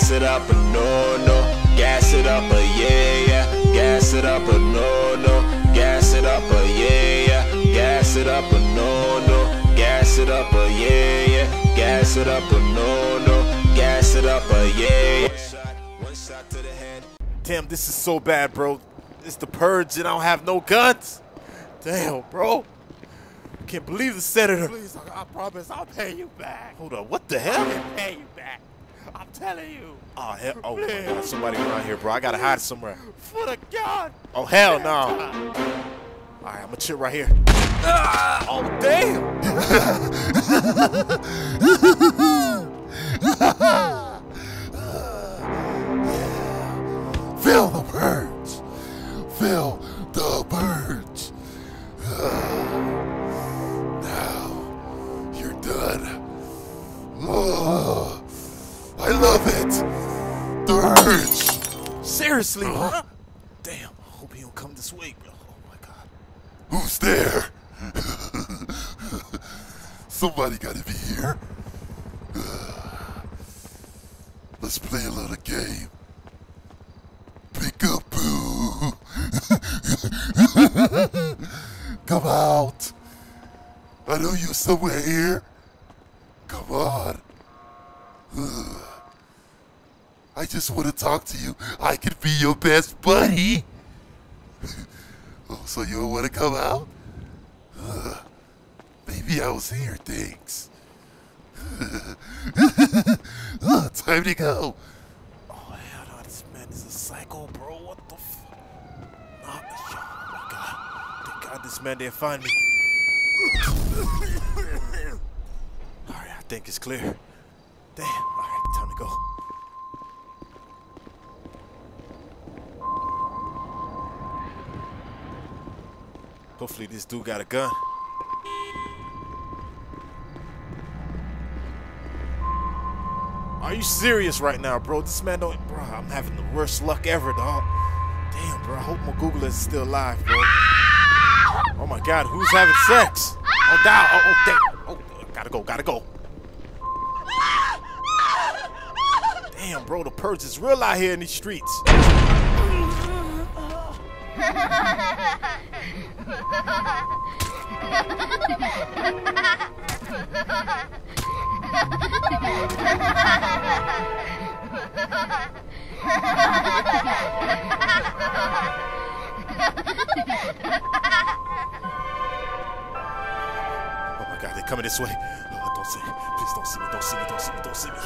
gas it up a no, gas it up a yeah, gas it up a no, gas it up a yeah, gas it up a no, gas it up a yeah, gas it up a no, gas it up a yeah. One shot to the head. Damn, this is so bad, bro. It's the purge and I don't have no guns. Damn, bro. I can't believe the senator. Please, I promise I'll pay you back. Hold on, what the hell? I'll pay you back. I'm telling you. Oh, hell. Oh, my God. Somebody around here, bro. I got to hide somewhere. For the God. Oh, hell no. All right, I'm going to chill right here. Oh, damn. Feel the birds. Feel the birds. Now you're done. I love it. The urge. Seriously, huh? Damn, I hope he don't come this way, bro. Oh my God. Who's there? Somebody gotta be here. Let's play a little game. Pick up boo. Come out. I know you're somewhere here. Come on. I just want to talk to you. I could be your best buddy. Oh, so you want to come out? Maybe I was here, thanks. Time to go. Oh, hell no, this man is a psycho, bro. What the fuck? Oh, my God. Thank God this man didn't find me. All right, I think it's clear. Damn, all right, time to go. Hopefully this dude got a gun. Are you serious right now, bro? This man don't... Bro, I'm having the worst luck ever, dog. Damn, bro, I hope McGoogla is still alive, bro. Oh, my God, who's having sex? Oh, down. Oh, damn. Oh, gotta go. Damn, bro, the purge is real out here in these streets. Oh my God, they're coming this way. Oh, don't see me. Please don't see me. Don't see me.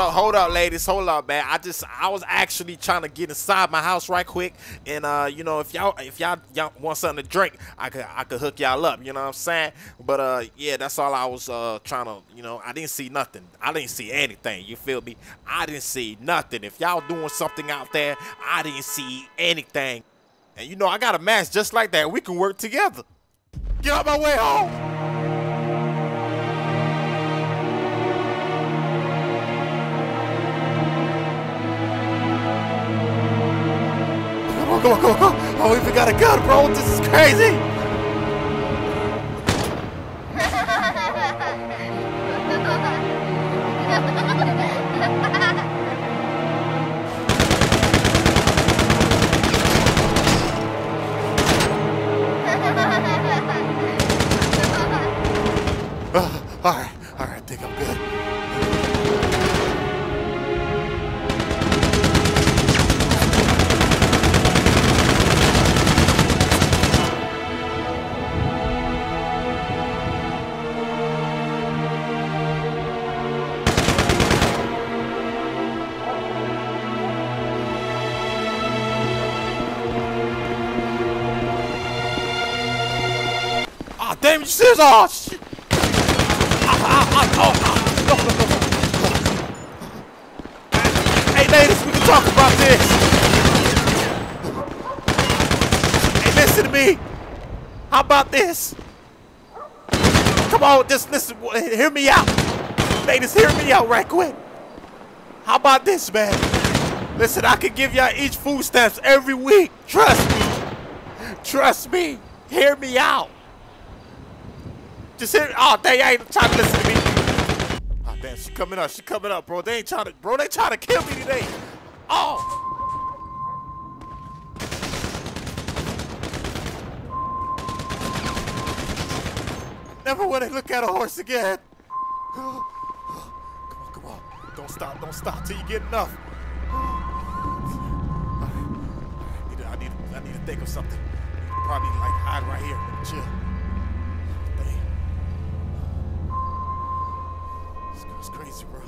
Hold up, ladies. Hold up, man. I was actually trying to get inside my house right quick, and you know, if y'all want something to drink, I could hook y'all up. You know what I'm saying? But yeah, that's all I was trying to. You know, I didn't see nothing. I didn't see anything. You feel me? I didn't see nothing. If y'all doing something out there, I didn't see anything. And you know, I got a match just like that. We can work together. Get out my way home. Go. Oh, we even got a gun, bro. This is crazy. All right, I think I'm good. Damn, you serious? Oh, shit. No. Hey, ladies, we can talk about this. Hey, listen to me. How about this? Come on, just listen, hear me out. Ladies, hear me out right quick. How about this, man? Listen, I could give y'all each food stamps every week. Trust me. Trust me. Hear me out. Just hear me. Oh, they ain't trying to listen to me. Oh, damn, she coming up. She coming up, bro. They ain't trying to, bro. They trying to kill me today. Oh. Never want to look at a horse again. Come on, come on. Don't stop till you get enough. I need to think of something. Probably like hide right here and chill. Dang. This girl's crazy, bro.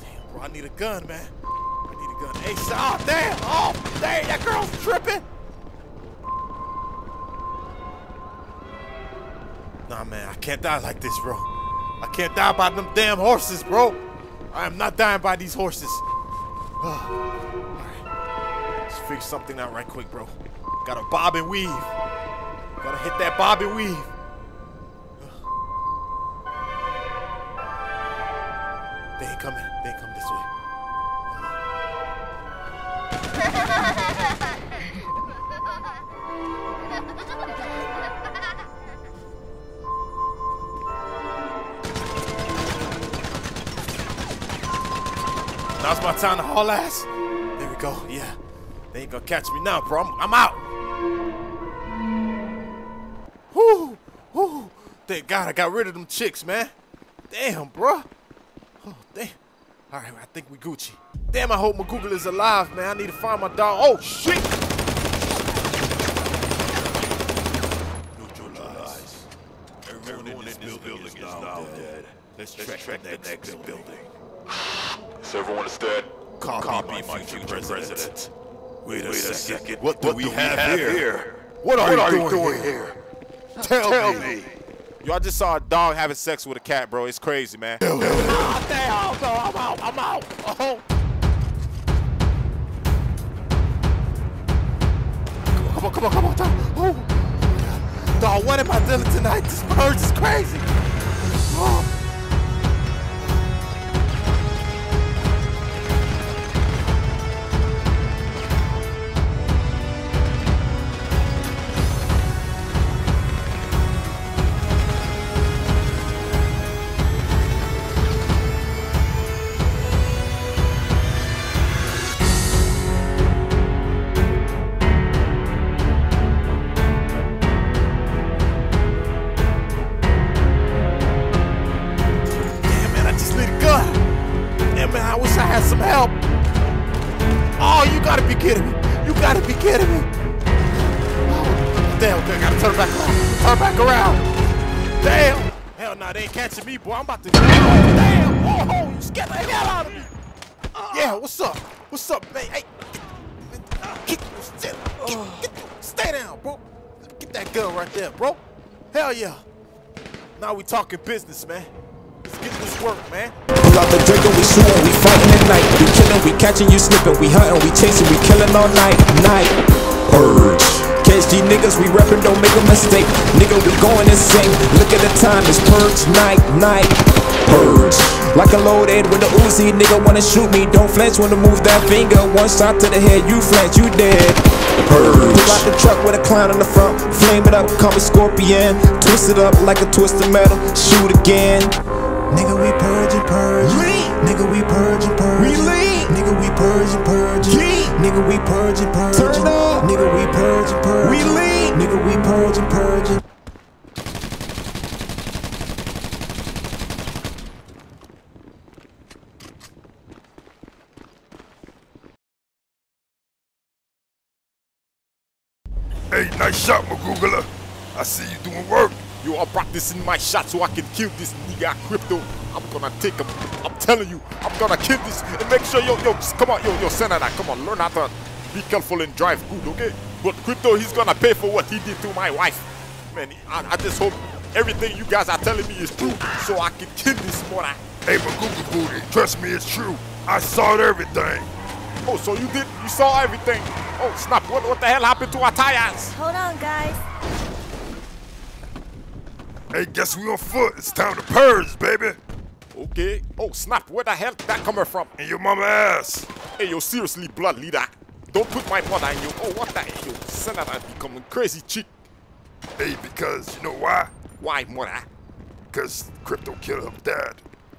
Damn, bro, I need a gun, man. I need a gun. Hey, oh, damn. Oh, dang, that girl's tripping. Nah, man, I can't die like this, bro. I can't die by them damn horses, bro. I am not dying by these horses. All right, let's figure something out right quick, bro. Gotta bob and weave. Gotta hit that bob and weave. They ain't coming. They ain't coming this way. Now's my time to haul ass. There we go. Yeah. They ain't gonna catch me now, bro. I'm out. Whoo. Whoo. Thank God I got rid of them chicks, man. Damn, bro. Oh, damn. All right, I think we Gucci. Damn, I hope McGoogla is alive, man. I need to find my dog. Oh, shit. Neutralize. Everyone in this building is now dead. Let's check the next building. So everyone is dead. Copy my future president. Wait a second. What do we have here? What are you doing here? Tell me. Y'all just saw a dog having sex with a cat, bro. It's crazy, man. Oh, damn. No, I'm out. I'm out. Oh. Come on, come on, come on. Oh. Dog, what am I doing tonight? This purge is crazy. Oh. Me, boy, I'm about to. Oh, damn! Oh, you scared the hell out of me! Yeah, what's up? What's up, man? Hey, stay down, bro. Get that gun right there, bro. Hell yeah! Now we talking business, man. Let's get this work, man. Without the drinking, we shooting, we fighting at night. We killing, we catching you slipping, we hunting, we chasing, we killing all night, Purge. KSG niggas, we reppin', don't make a mistake. Nigga, we going insane. Look at the time, it's purge, night. Purge. Like a loaded with a Uzi, nigga wanna shoot me. Don't flinch when I move that finger. One shot to the head, you flinch, you dead. Purge. Pull out the truck with a clown on the front. Flame it up, call me Scorpion. Twist it up like a twisted metal. Shoot again. Nigga, we purge and purge. Nigga, we purge and purge. Nigga, we purge and purge. Nigga, we purge and purge. Turn up. Nigga, we purge and purge. Nigga, we purge and purge. Hey, nice shot, McGoogla. I see you doing work. You are practicing my shot so I can kill this nigga Krypto. I'm gonna take him. I'm telling you, I'm gonna kill this and make sure yo, Senator, come on, learn how to be careful and drive good, okay? But Krypto, he's gonna pay for what he did to my wife. Man, I just hope everything you guys are telling me is true so I can kill this Mora. Hey, but Google Booty, trust me, it's true. I saw everything. Oh, so you did? You saw everything? Oh, snap! What the hell happened to our tires? Hold on, guys. Hey, guess we on foot. It's time to purge, baby. Okay. Oh, snap. Where the hell did that come from? In your mama ass. Hey, yo, seriously, blood leader. Don't put my mother in you. Oh, what the hell? Yo, son of a becoming crazy chick. Hey, because you know why? Why, Mora? Because Krypto killed her dad.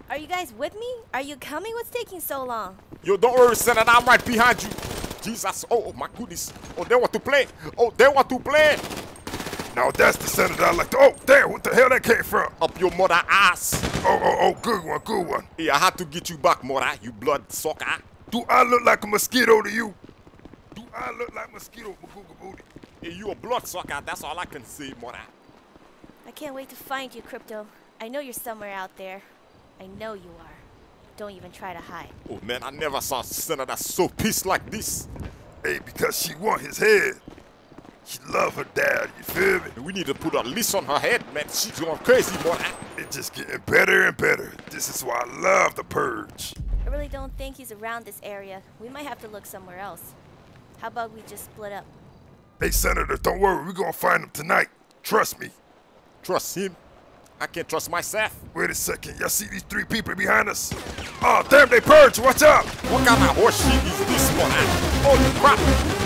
Are you guys with me? Are you coming? What's taking so long? Yo, don't worry, Senator. I'm right behind you. Jesus. Oh, my goodness. Oh, they want to play. Oh, they want to play. Now that's the Senator I like to... Oh, damn. What the hell that came from? Up your mother ass. Oh, oh, oh. Good one. Good one. Hey, I had to get you back, Mora. You blood sucker. Do I look like a mosquito to you? Do I look like mosquito, McGoogla booty? Hey, you a blood sucker. That's all I can say, Mora. I can't wait to find you, Krypto. I know you're somewhere out there. I know you are. Don't even try to hide. Oh man, I never saw a Senator so pissed like this. Hey, because she want his head. She love her dad, you feel me? We need to put a leash on her head, man. She's going crazy, boy. It's just getting better and better. This is why I love the purge. I really don't think he's around this area. We might have to look somewhere else. How about we just split up? Hey, Senator, don't worry. We're going to find him tonight. Trust me. Trust him? I can't trust myself. Wait a second, y'all see these three people behind us? Oh, damn, they purge, watch out! What kind of horse shit is this one? Holy crap!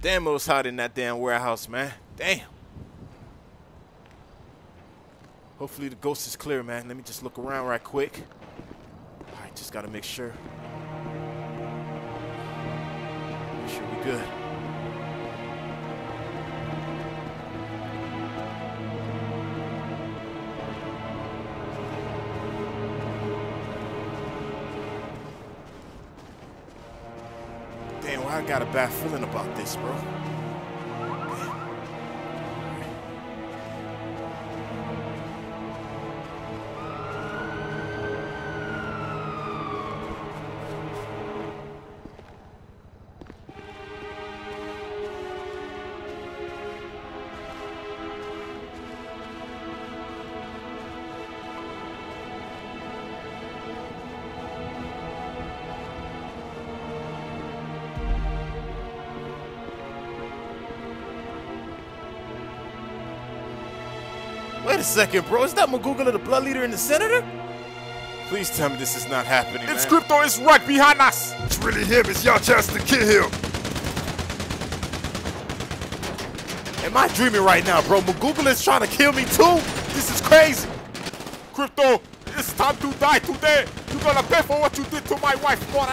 Damn, it was hot in that damn warehouse, man. Damn. Hopefully the ghost is clear, man. Let me just look around right quick. All right, just gotta make sure. Make sure we're good. I got a bad feeling about this, bro. Wait a second, bro. Is that McGoogla, the blood leader, and the Senator? Please tell me this is not happening, man. It's Krypto. It's right behind us. It's really him. It's your chance to kill him. Am I dreaming right now, bro? McGoogla is trying to kill me, too? This is crazy. Krypto, it's time to die today. You're gonna pay for what you did to my wife, Mora.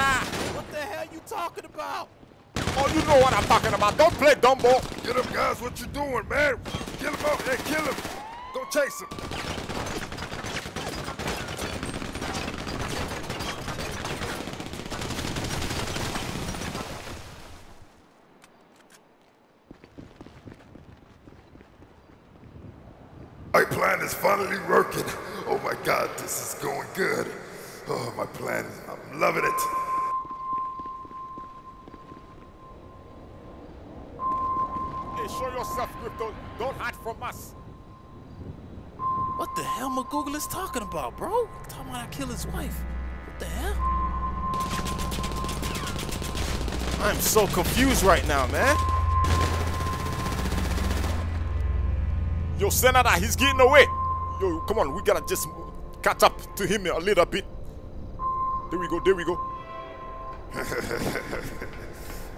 What the hell you talking about? Oh, you know what I'm talking about. Don't play dumbo. Get him, guys. What you doing, man? Kill him up there. Kill him. Go chase him. My plan is finally working. Oh my God, this is going good. Oh, my plan, I'm loving it. Show yourself, Krypto. Don't hide from us. What the hell McGoogla is talking about, bro? He's talking about I kill his wife. What the hell? I'm so confused right now, man. Yo, Senator, he's getting away. Yo, come on, we gotta just catch up to him a little bit. There we go, there we go.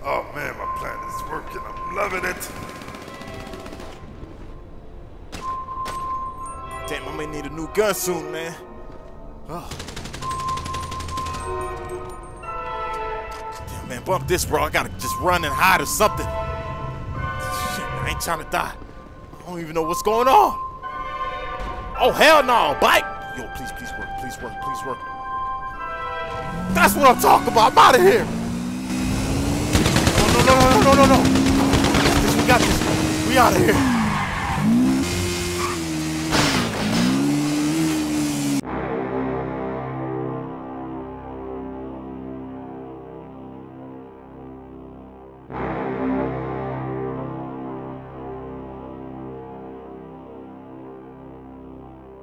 Oh man, my plan is working. I'm loving it. Damn, I may need a new gun soon, man. Oh. Damn, man, bump this, bro. I gotta just run and hide or something. Shit, man, I ain't trying to die. I don't even know what's going on. Oh, hell no, bike. Yo, please work. That's what I'm talking about. I'm out of here. No, no, no, no, no, no, no. We got this. We out of here.